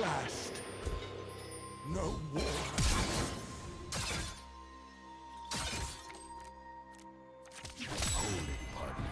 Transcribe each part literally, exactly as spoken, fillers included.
last. No war. Holy partner.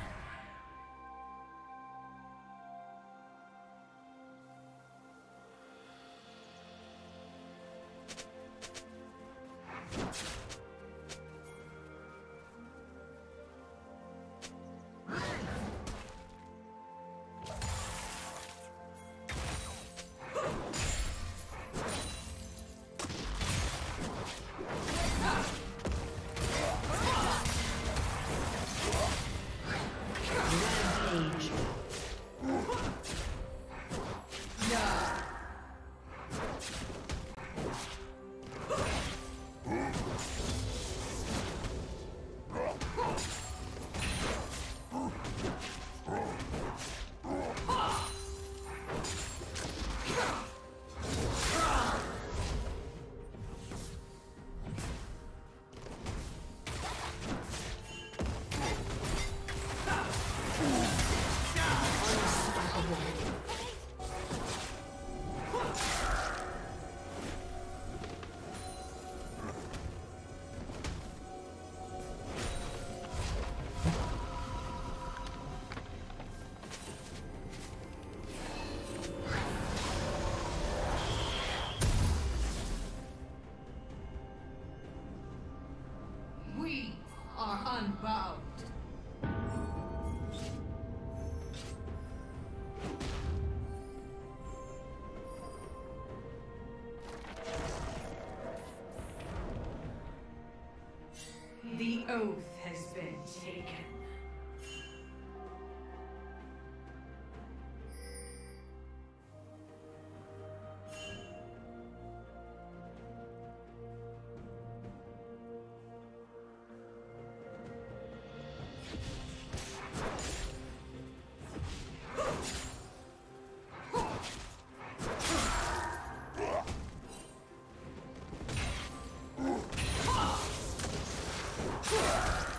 Unbound. The oath has been taken. Yeah.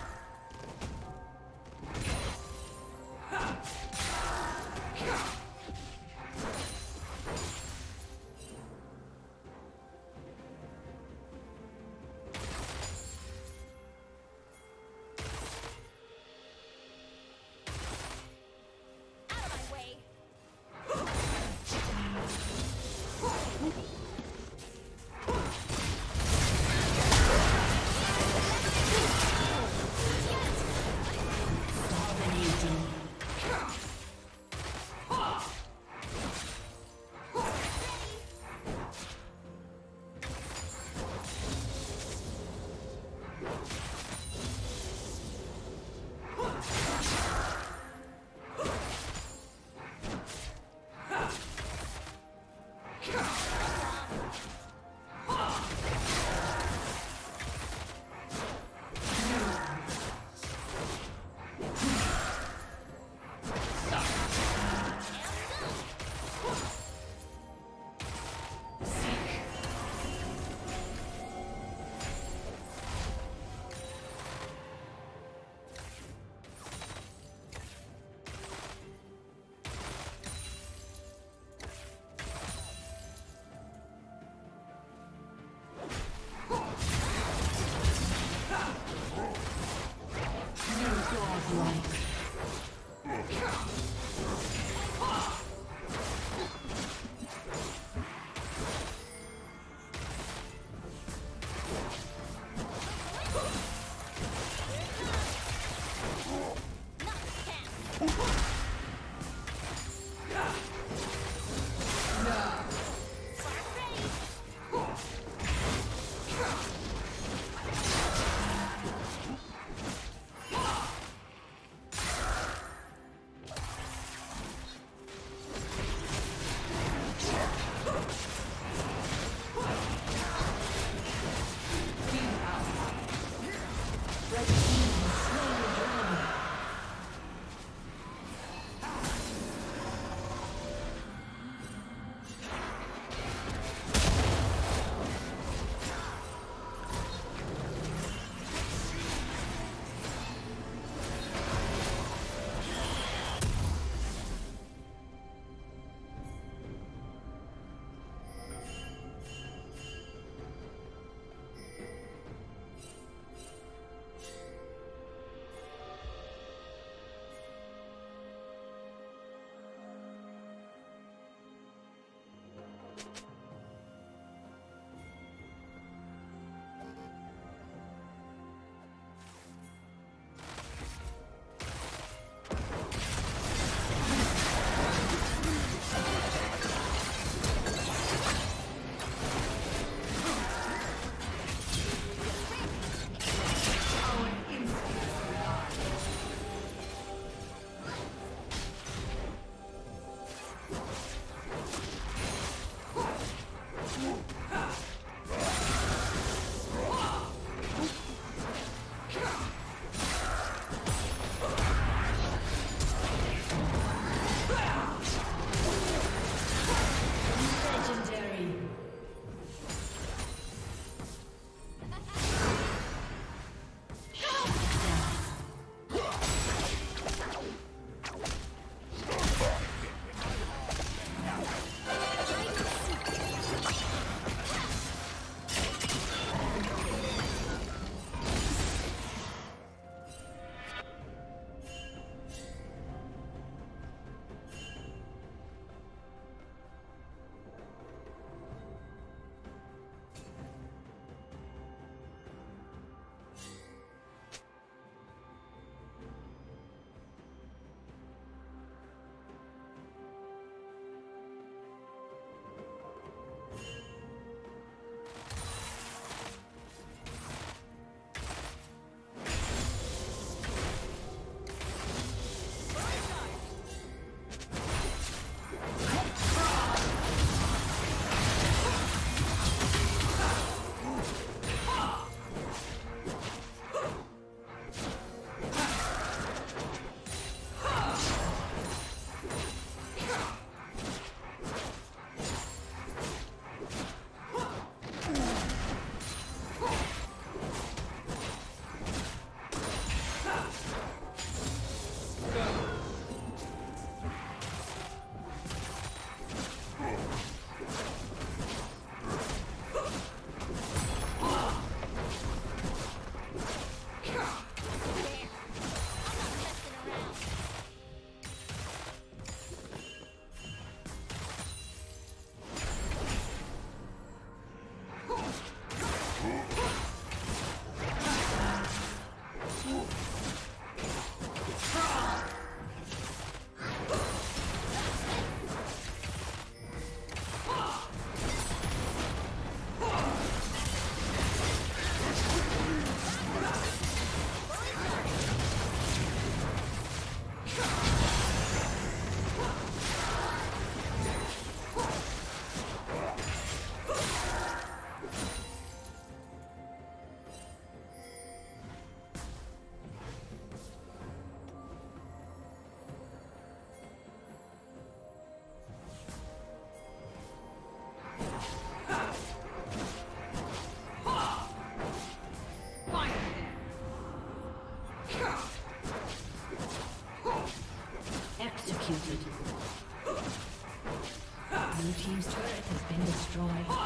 Blue team's turret has been destroyed.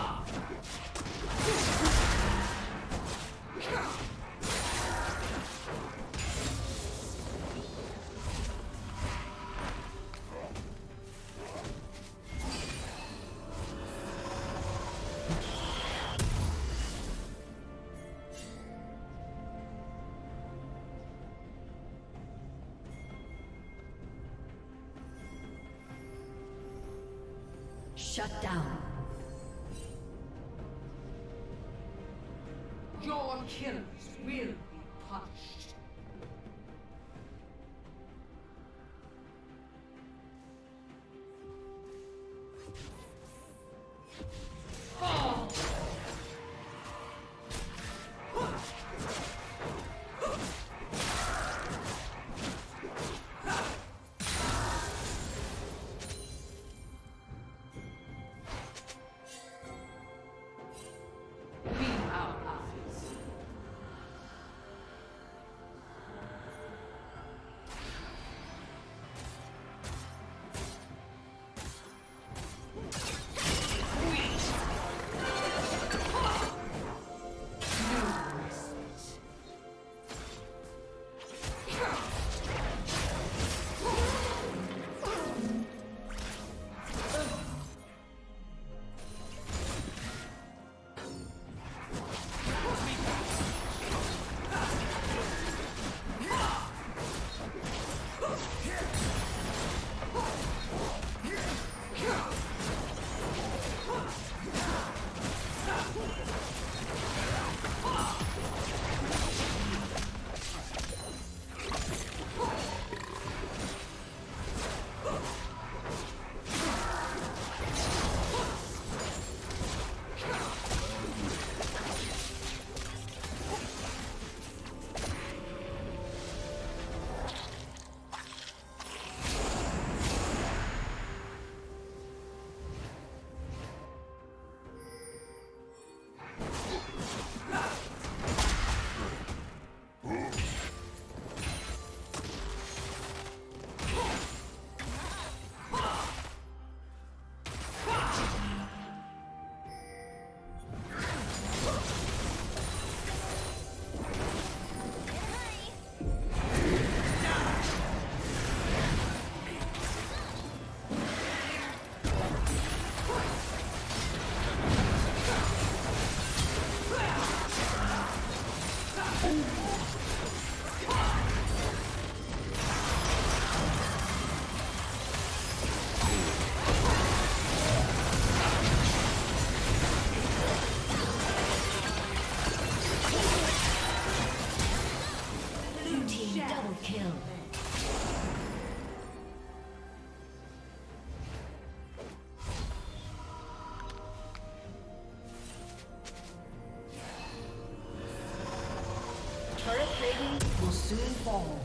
Shut down. Your killers will be punished. Oh. Will soon fall.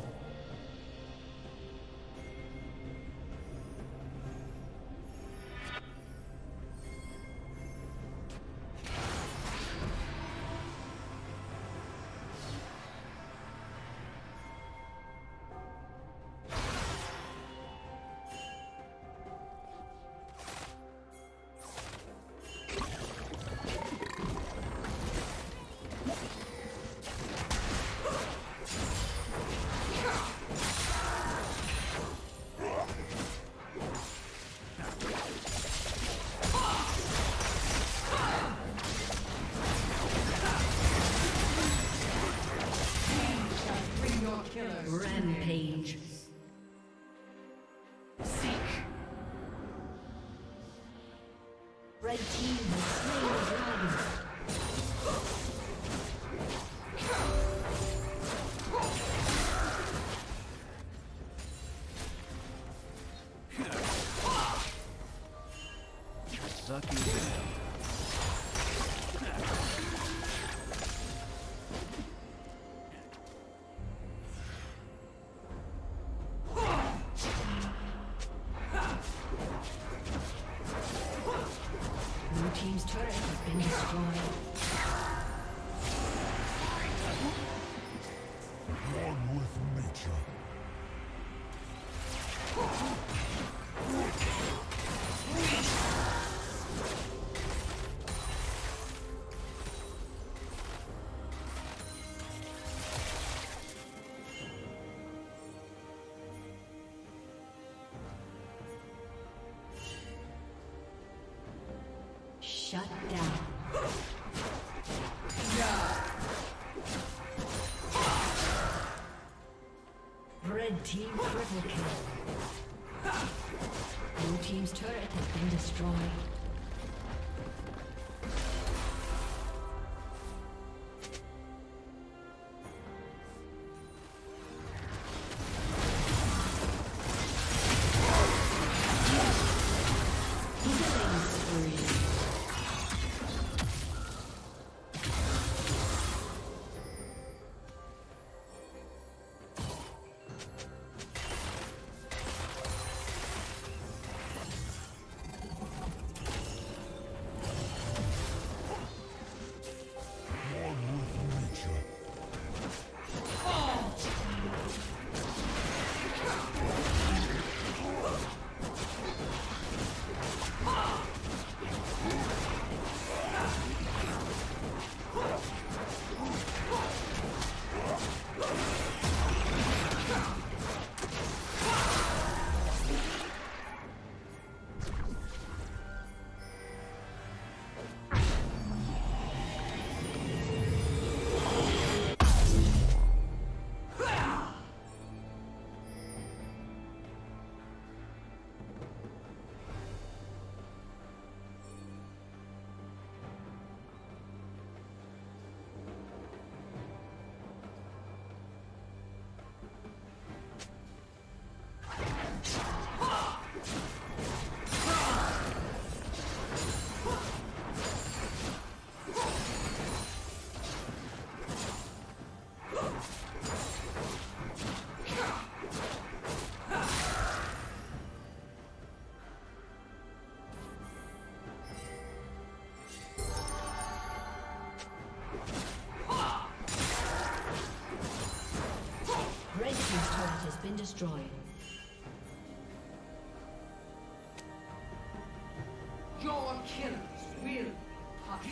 Rampage. Seek. Red team has slain the dragon. Suck you down. Nature. Shut down. Red team triple kill. Blue team's turret has been destroyed. Been destroyed. Your killers will punish.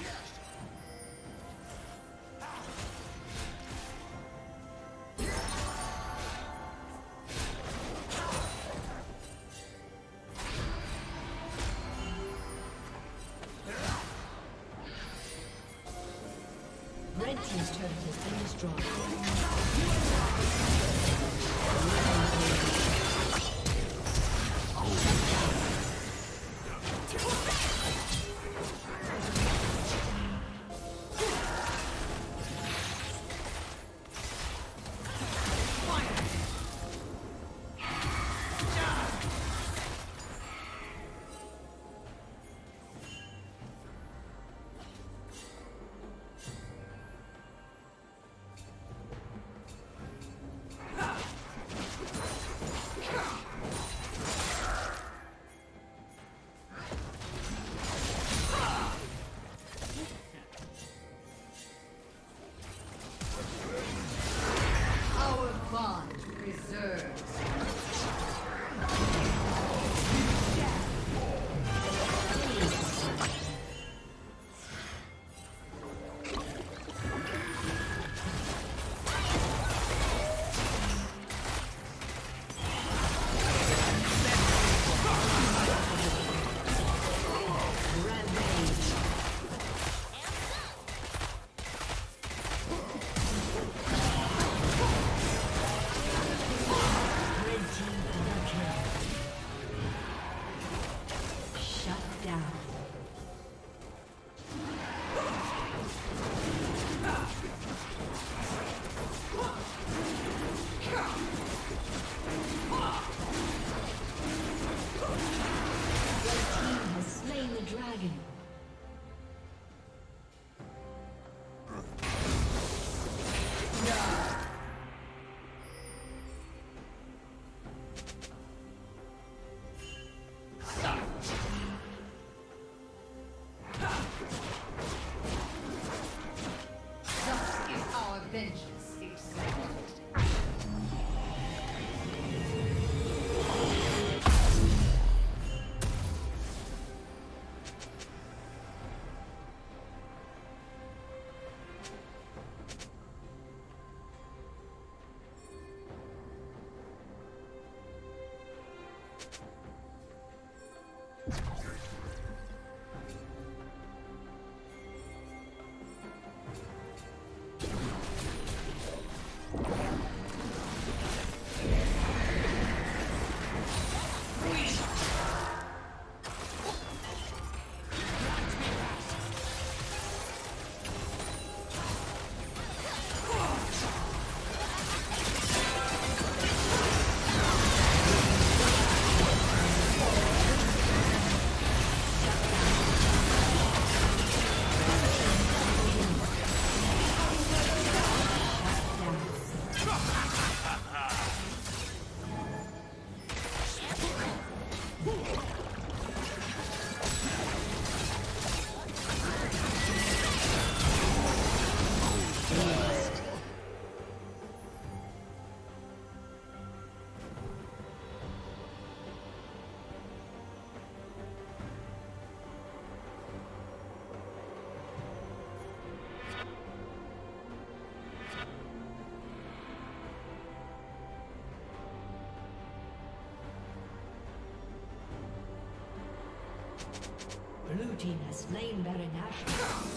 Red team's turret has been destroyed. Blue team has slain Baron Nashor.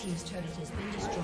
Team's turret has been destroyed.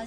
A